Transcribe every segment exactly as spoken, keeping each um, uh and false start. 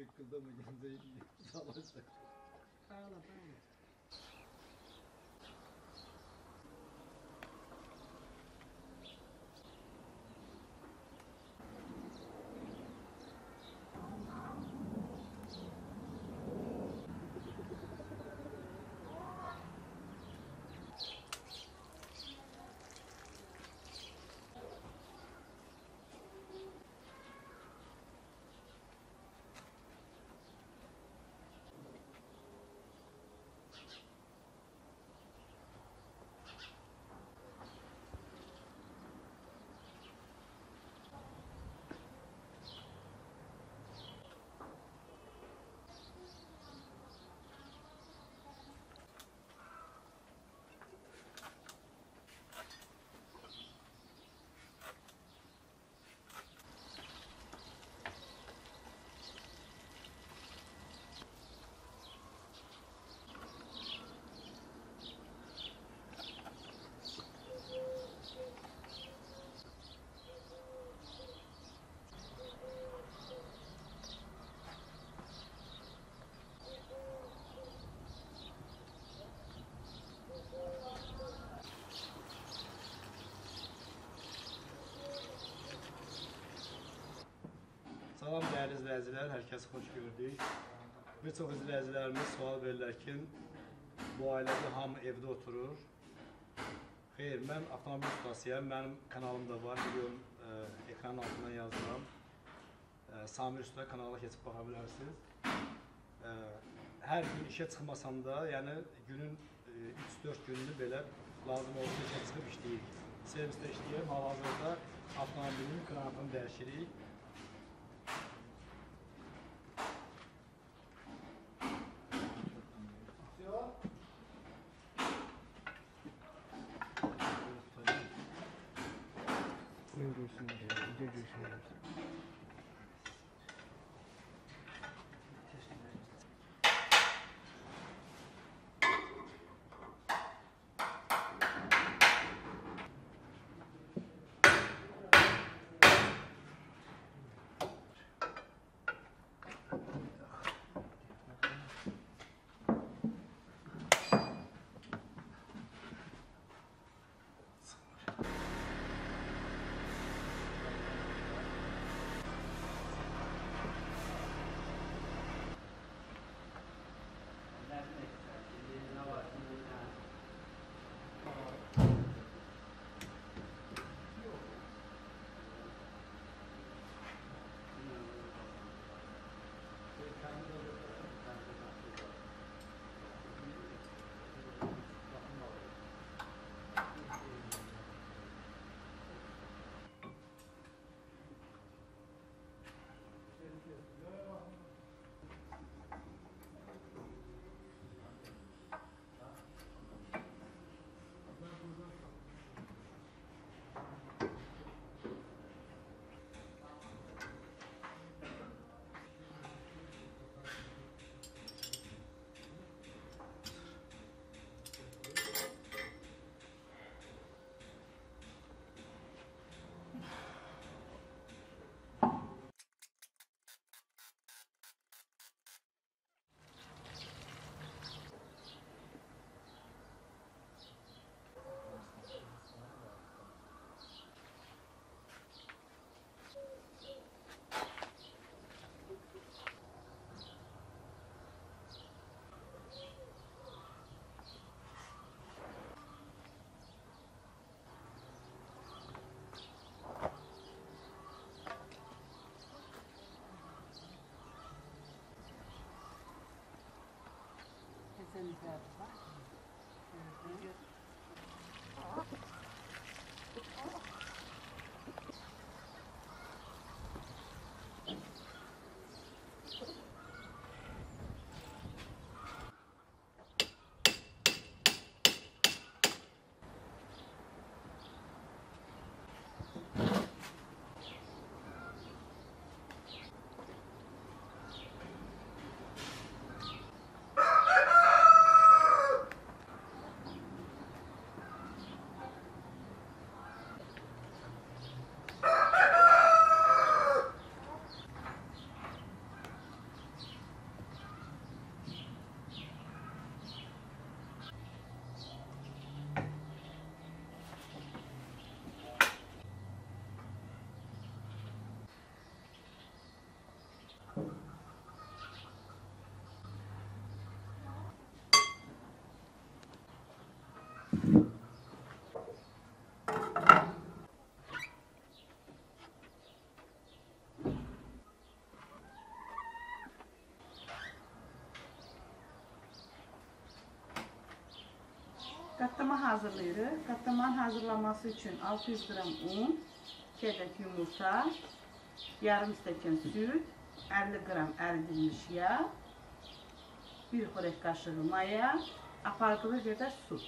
pek kıldamayan zeytin savaşlar. Sağ olun. Salam değerli izleyiciler, herkes hoş gördük. Birçok izleyicilerimiz sual verirler ki, bu ailede hamı evde oturur. Hayır, ben avtomobil ustasıyam, benim kanalımda var, biliyorum e, ekranın altından yazılan. E, Samir Üsturak kanalına geçip bakabilirsiniz. E, her gün işe çıkmasam da, yani günün e, üç dörd gününü belə lazım olduğu işe çıkıp işleyik. Serviste işleyim, hal-hazırda avtomobilin kranatını değişirik. And hazırlıyoruz. Katlamanın hazırlanması için altı yüz gram un, çeyrek yumurta, yarım stəkan süt, əlli gram əridilmiş yağ, bir xörək qaşığı maya, apardığı qədər su.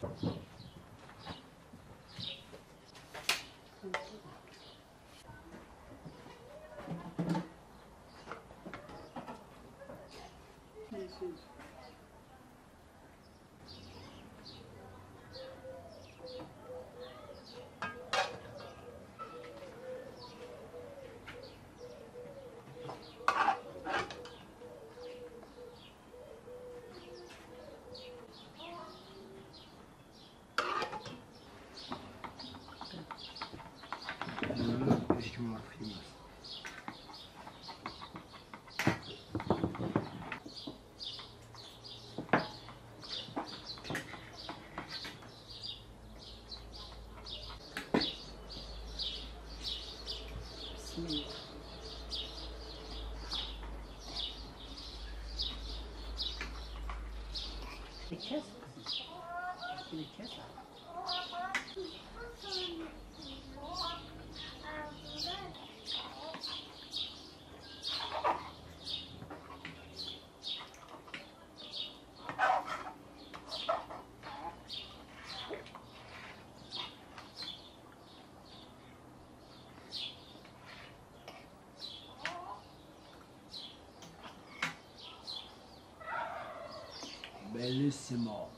Kes kızım. Şimdi kes abi. Bellissimo.